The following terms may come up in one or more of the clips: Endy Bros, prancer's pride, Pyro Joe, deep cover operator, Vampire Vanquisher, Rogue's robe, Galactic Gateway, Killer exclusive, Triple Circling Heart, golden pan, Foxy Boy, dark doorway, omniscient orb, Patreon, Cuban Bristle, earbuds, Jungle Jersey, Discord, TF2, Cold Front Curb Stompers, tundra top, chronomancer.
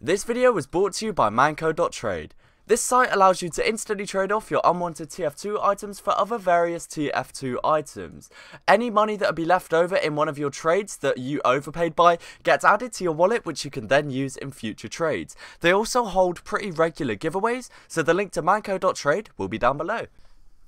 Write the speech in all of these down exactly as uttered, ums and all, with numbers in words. This video was brought to you by manco dot trade. This site allows you to instantly trade off your unwanted T F two items for other various T F two items. Any money that would be left over in one of your trades that you overpaid by gets added to your wallet, which you can then use in future trades. They also hold pretty regular giveaways, so the link to manco dot trade will be down below.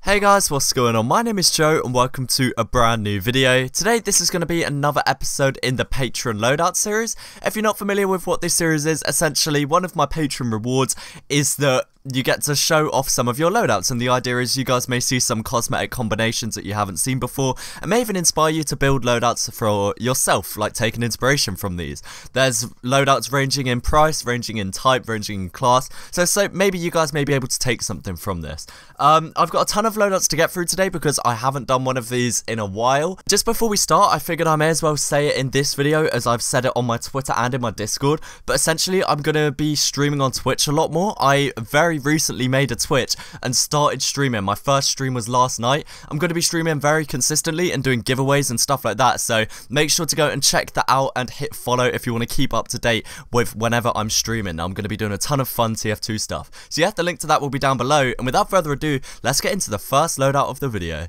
Hey guys, what's going on? My name is Joe and welcome to a brand new video. Today this is going to be another episode in the Patreon loadout series. If you're not familiar with what this series is, essentially one of my Patreon rewards is that you get to show off some of your loadouts, and the idea is you guys may see some cosmetic combinations that you haven't seen before and may even inspire you to build loadouts for yourself, like taking inspiration from these. There's loadouts ranging in price, ranging in type, ranging in class, so, so maybe you guys may be able to take something from this. Um, I've got a ton of loadouts to get through today because I haven't done one of these in a while. Just before we start, I figured I may as well say it in this video as I've said it on my Twitter and in my Discord, but essentially I'm going to be streaming on Twitch a lot more. I very recently made a Twitch and started streaming. My first stream was last night. I'm going to be streaming very consistently and doing giveaways and stuff like that, so make sure to go and check that out and hit follow if you want to keep up to date with whenever I'm streaming. I'm going to be doing a ton of fun T F two stuff, so yeah, the link to that will be down below, and without further ado, let's get into the first loadout of the video.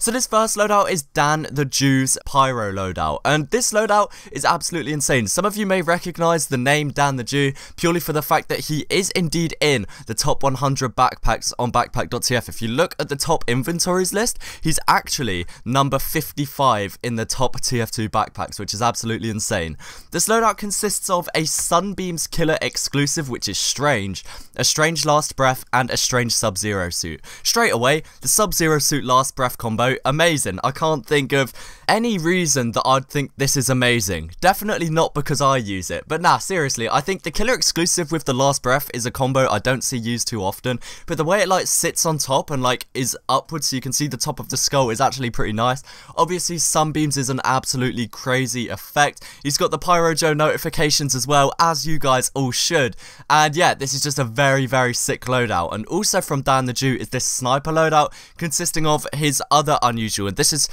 So this first loadout is Dan the Jew's Pyro loadout, and this loadout is absolutely insane. Some of you may recognise the name Dan the Jew purely for the fact that he is indeed in the top one hundred backpacks on Backpack dot T F. If you look at the top inventories list, he's actually number fifty-five in the top T F two backpacks, which is absolutely insane. This loadout consists of a Sunbeams Killer exclusive, which is strange, a strange Last Breath, and a strange Sub-Zero suit. Straight away, the Sub-Zero suit Last Breath combo, amazing. I can't think of any reason that I'd think this is amazing. Definitely not because I use it. But nah, seriously, I think the Killer exclusive with the Last Breath is a combo I don't see used too often, but the way it like sits on top and like is upwards so you can see the top of the skull is actually pretty nice. Obviously Sunbeams is an absolutely crazy effect. He's got the Pyro Joe notifications as well, as you guys all should. And yeah, this is just a very very sick loadout. And also from Dan the Jew is this sniper loadout consisting of his other unusual, and this is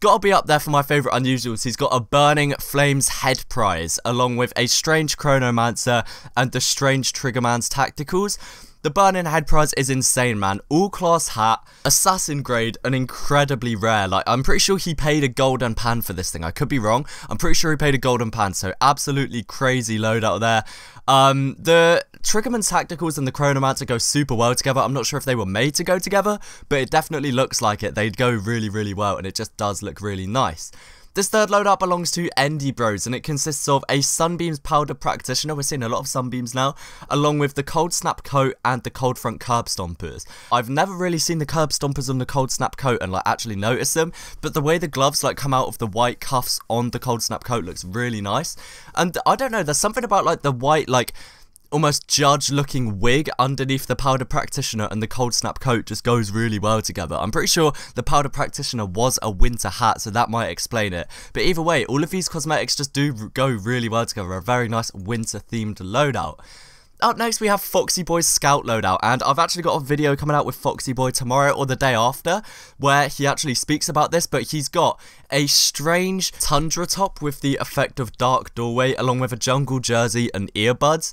gotta be up there for my favourite unusuals. He's got a burning flames head prize along with a strange chronomancer and the strange triggerman's tacticals. The burning head prize is insane, man. All class hat, assassin grade, and incredibly rare. Like, I'm pretty sure he paid a golden pan for this thing. I could be wrong. I'm pretty sure he paid a golden pan, so absolutely crazy load out there. Um, the Triggerman's Tacticals and the Chronomancer go super well together. I'm not sure if they were made to go together, but it definitely looks like it. They go really, really well, and it just does look really nice. This third loadout belongs to Endy Bros, and it consists of a Sunbeams Powder Practitioner, we're seeing a lot of Sunbeams now, along with the Cold Snap Coat and the Cold Front Curb Stompers. I've never really seen the Curb Stompers on the Cold Snap Coat and like actually noticed them, but the way the gloves like come out of the white cuffs on the Cold Snap Coat looks really nice. And I don't know, there's something about like the white like almost judge looking wig underneath the Powder Practitioner and the Cold Snap Coat just goes really well together. I'm pretty sure the Powder Practitioner was a winter hat, so that might explain it. But either way, all of these cosmetics just do go really well together. A very nice winter themed loadout. Up next we have Foxy Boy's Scout loadout, and I've actually got a video coming out with Foxy Boy tomorrow or the day after where he actually speaks about this, but he's got a strange tundra top with the effect of dark doorway along with a Jungle Jersey and earbuds.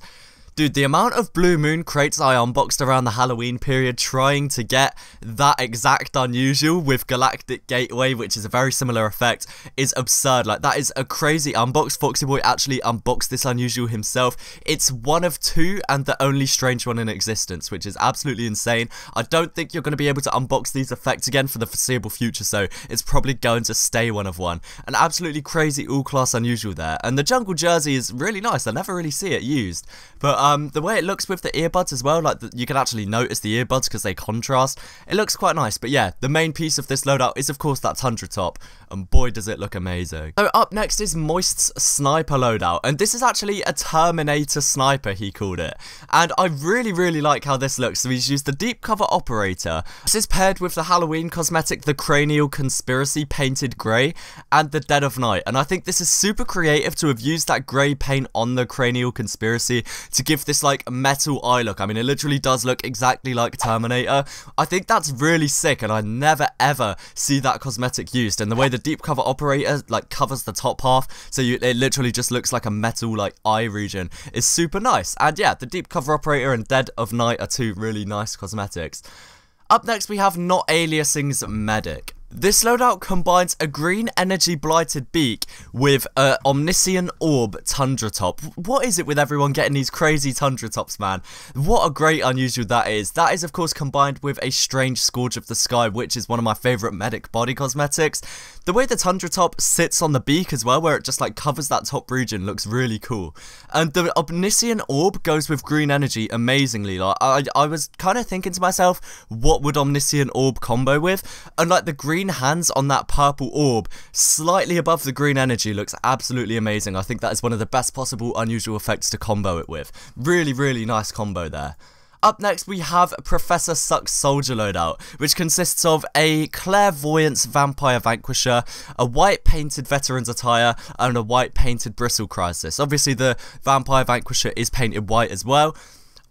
Dude, the amount of Blue Moon crates I unboxed around the Halloween period trying to get that exact unusual with Galactic Gateway, which is a very similar effect, is absurd. Like, that is a crazy unbox. Foxy Boy actually unboxed this unusual himself. It's one of two and the only strange one in existence, which is absolutely insane. I don't think you're going to be able to unbox these effects again for the foreseeable future, so it's probably going to stay one of one. An absolutely crazy all-class unusual there. And the Jungle Jersey is really nice. I never really see it used, but Um, the way it looks with the earbuds as well, like the, you can actually notice the earbuds because they contrast. It looks quite nice, but yeah, the main piece of this loadout is of course that tundra top, and boy does it look amazing. So up next is Moist's sniper loadout, and this is actually a Terminator sniper, he called it. And I really, really like how this looks. So he's used the deep cover operator. This is paired with the Halloween cosmetic, the cranial conspiracy painted grey, and the dead of night. And I think this is super creative to have used that grey paint on the cranial conspiracy to give give this like metal eye look. I mean, it literally does look exactly like Terminator. I think that's really sick, and I never ever see that cosmetic used. And the way the deep cover operator like covers the top half, so you, it literally just looks like a metal like eye region, is super nice. And yeah, the deep cover operator and Dead of Night are two really nice cosmetics. Up next we have Not Aliasing's Medic. This loadout combines a green energy blighted beak with an omniscient orb tundra top. What is it with everyone getting these crazy tundra tops, man? What a great unusual that is. That is of course combined with a strange scourge of the sky, which is one of my favourite medic body cosmetics. The way the tundra top sits on the beak as well, where it just like covers that top region, looks really cool. And the omniscient orb goes with green energy amazingly. Like I, I was kind of thinking to myself, what would omniscient orb combo with? And like the green hands on that purple orb slightly above the green energy looks absolutely amazing. I think that is one of the best possible unusual effects to combo it with. Really, really nice combo there. Up next we have Professor Suck's Soldier loadout, which consists of a Clairvoyance Vampire Vanquisher, a white painted veteran's attire, and a white painted bristle crisis. Obviously the Vampire Vanquisher is painted white as well.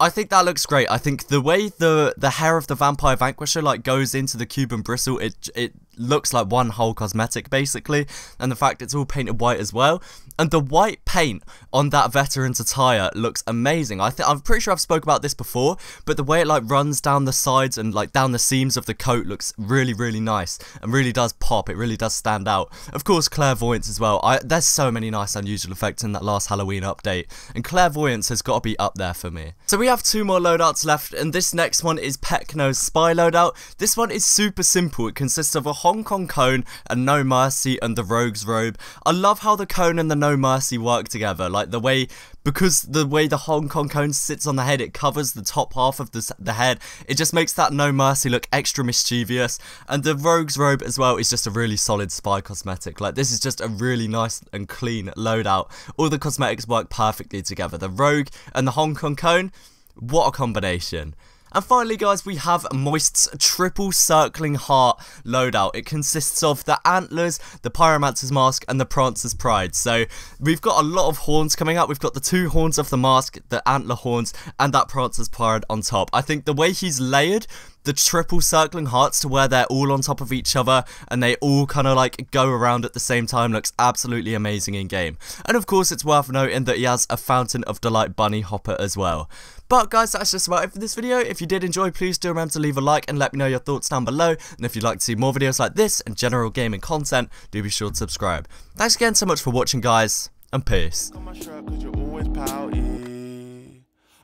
I think that looks great. I think the way the the hair of the Vampire Vanquisher like goes into the Cuban bristle, it it looks like one whole cosmetic basically, and the fact it's all painted white as well, and the white paint on that veteran's attire looks amazing. I think I'm pretty sure I've spoke about this before, but the way it like runs down the sides and like down the seams of the coat looks really, really nice and really does pop. It really does stand out. Of course, Clairvoyance as well. I, there's so many nice unusual effects in that last Halloween update, and Clairvoyance has got to be up there for me. So we have two more loadouts left, and this next one is Pekno's Spy loadout. This one is super simple. It consists of a Hong Kong cone, and No Mercy, and the Rogue's Robe. I love how the cone and the No Mercy work together, like the way, because the way the Hong Kong cone sits on the head, it covers the top half of the, the head. It just makes that No Mercy look extra mischievous, and the Rogue's Robe as well is just a really solid spy cosmetic. Like this is just a really nice and clean loadout. All the cosmetics work perfectly together. The Rogue and the Hong Kong cone, what a combination. And finally guys, we have Moist's Triple Circling Heart loadout. It consists of the Antlers, the Pyromancer's Mask, and the Prancer's Pride. So we've got a lot of horns coming up. We've got the two horns of the mask, the antler horns, and that Prancer's Pride on top. I think the way he's layered the triple circling hearts to where they're all on top of each other and they all kind of like go around at the same time looks absolutely amazing in game. And of course it's worth noting that he has a Fountain of Delight bunny hopper as well. But guys, that's just about it for this video. If you did enjoy, please do remember to leave a like and let me know your thoughts down below. And if you'd like to see more videos like this and general gaming content, do be sure to subscribe. Thanks again so much for watching guys, and peace.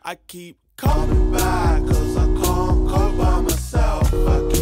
I keep coming back, cause I can't cope by myself. I